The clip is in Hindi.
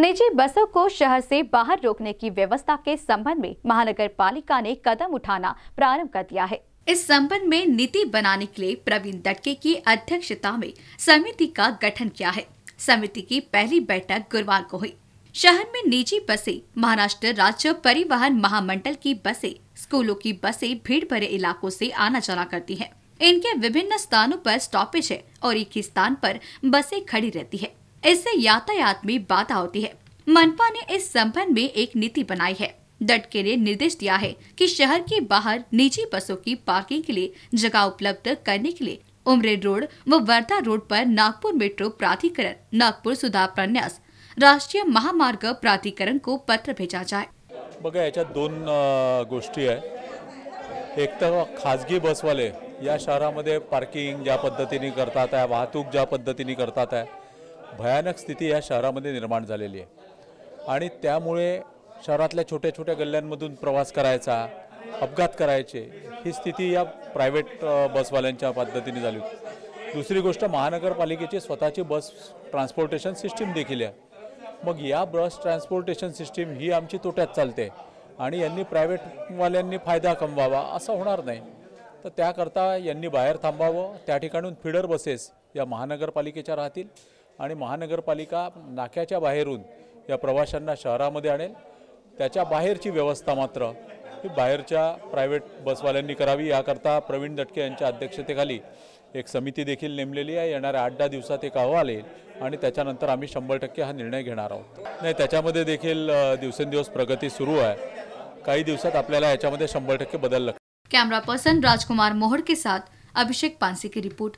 निजी बसों को शहर से बाहर रोकने की व्यवस्था के संबंध में महानगर पालिका ने कदम उठाना प्रारंभ कर दिया है। इस संबंध में नीति बनाने के लिए प्रवीण डटके की अध्यक्षता में समिति का गठन किया है। समिति की पहली बैठक गुरुवार को हुई। शहर में निजी बसें, महाराष्ट्र राज्य परिवहन महामंडल की बसें, स्कूलों की बसें भीड़ भरे इलाकों से आना जाना करती हैं। इनके विभिन्न स्थानों पर स्टॉपेज है और एक ही स्थान पर बसें खड़ी रहती है। इससे यातायात में बाधा होती है। मनपा ने इस संबंध में एक नीति बनाई है। डटके ने निर्देश दिया है कि शहर के बाहर निजी बसों की पार्किंग के लिए जगह उपलब्ध करने के लिए उमरे रोड व वर्धा रोड पर नागपुर मेट्रो प्राधिकरण, नागपुर सुधार प्रन्यास, राष्ट्रीय महामार्ग प्राधिकरण को पत्र भेजा जाए। बघा याच्यात दोन गोष्टी आहे। एक तर खासगी बसवाले या शहरामध्ये पार्किंग ज्या पद्धतीने करतात आहे, वाहतूक ज्या पद्धतीने करतात आहे, भयानक स्थिती या शहरामध्ये निर्माण झालेली आहे आणि त्यामुळे शहरातल्या छोट्या छोट्या गल्ल्यांमधून प्रवास करायचा, अपघात करायचे, ही स्थिती या प्रायव्हेट बसवाल्यांच्या पद्धतीने झाली। दुसरी गोष्ट, महानगरपालिकेची स्वतःची बस ट्रान्सपोर्टेशन सिस्टीम देखील आहे। मग या बस ट्रान्सपोर्टेशन सिस्टीम ही आमची तोट्यात चालते आणि यांनी प्रायव्हेटवाल्यांनी फायदा कमवावा असं होणार नाही, तर त्याकरता यांनी बाहेर थांबावं। त्या ठिकाणून फीडर बसेस या महानगरपालिकेच्या राहतील आणि महानगरपालिका नाक्याच्या बाहेरून या प्रवाशांना शहरामध्ये आणेल। त्याच्या बाहेरची व्यवस्था मात्र ही बाहेरच्या प्रायव्हेट बसवाल्यांनी करावी। याकरता प्रवीण दटके यांच्या अध्यक्षतेखाली एक समिती देखील नेमलेली आहे। येणाऱ्या 8-10 दिवसात एक अहवाल येईल आणि त्याच्यानंतर आम्ही 100% हा निर्णय घेणार आहोत। नाही, त्याच्यामध्ये देखील दिवसेंदिवस प्रगती सुरू आहे। काही दिवसात आपल्याला याच्यामध्ये 100% बदल लागेल। कॅमेरा पर्सन राजकुमार मोहर के साथ अभिषेक पानसे की रिपोर्ट।